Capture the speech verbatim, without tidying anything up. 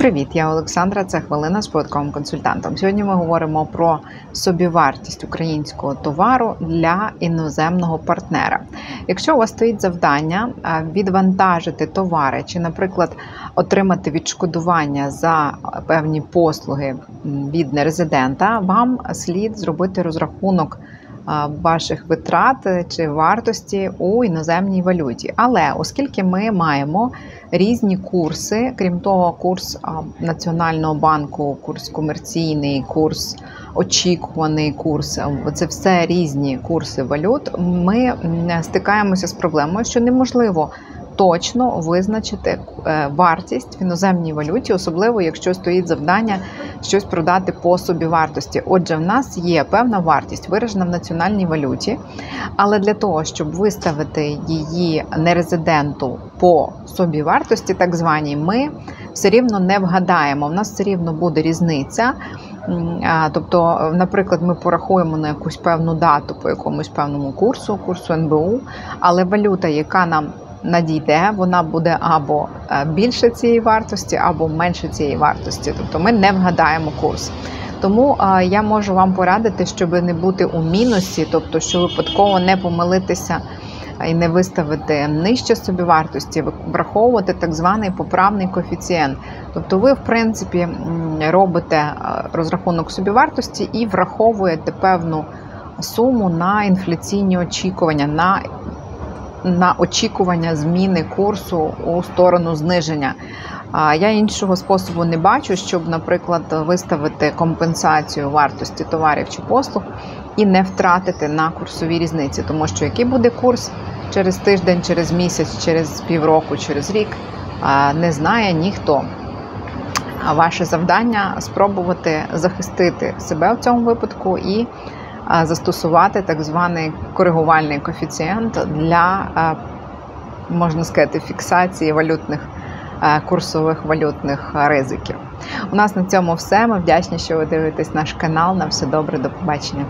Привіт, я Олександра, це хвилина з податковим консультантом. Сьогодні ми говоримо про собівартість українського товару для іноземного партнера. Якщо у вас стоїть завдання відвантажити товари чи, наприклад, отримати відшкодування за певні послуги від нерезидента, вам слід зробити розрахунок ваших витрат чи вартості у іноземній валюті. Але оскільки ми маємо різні курси, крім того, курс Національного банку, курс комерційний, курс очікуваний, курс, це все різні курси валют, ми стикаємося з проблемою, що неможливо точно визначити вартість в іноземній валюті, особливо якщо стоїть завдання щось продати по собівартості. Отже, в нас є певна вартість, виражена в національній валюті, але для того, щоб виставити її нерезиденту по собівартості, так званій, ми все рівно не вгадаємо, в нас все рівно буде різниця. Тобто, наприклад, ми порахуємо на якусь певну дату по якомусь певному курсу, курсу ен бе у, але валюта, яка нам надійде, вона буде або більше цієї вартості, або менше цієї вартості. Тобто ми не вгадаємо курс. Тому я можу вам порадити, щоб не бути у мінусі, тобто що випадково не помилитися і не виставити нижче собівартості, враховувати так званий поправний коефіцієнт. Тобто ви, в принципі, робите розрахунок собівартості і враховуєте певну суму на інфляційні очікування, на на очікування зміни курсу у сторону зниження. Я іншого способу не бачу, щоб, наприклад, виставити компенсацію вартості товарів чи послуг і не втратити на курсові різниці. Тому що який буде курс через тиждень, через місяць, через півроку, через рік, не знає ніхто. А ваше завдання – спробувати захистити себе в цьому випадку і застосувати так званий коригувальний коефіцієнт для, можна сказати, фіксації валютних, курсових валютних ризиків. У нас на цьому все. Ми вдячні, що ви дивитесь наш канал. На все добре, до побачення.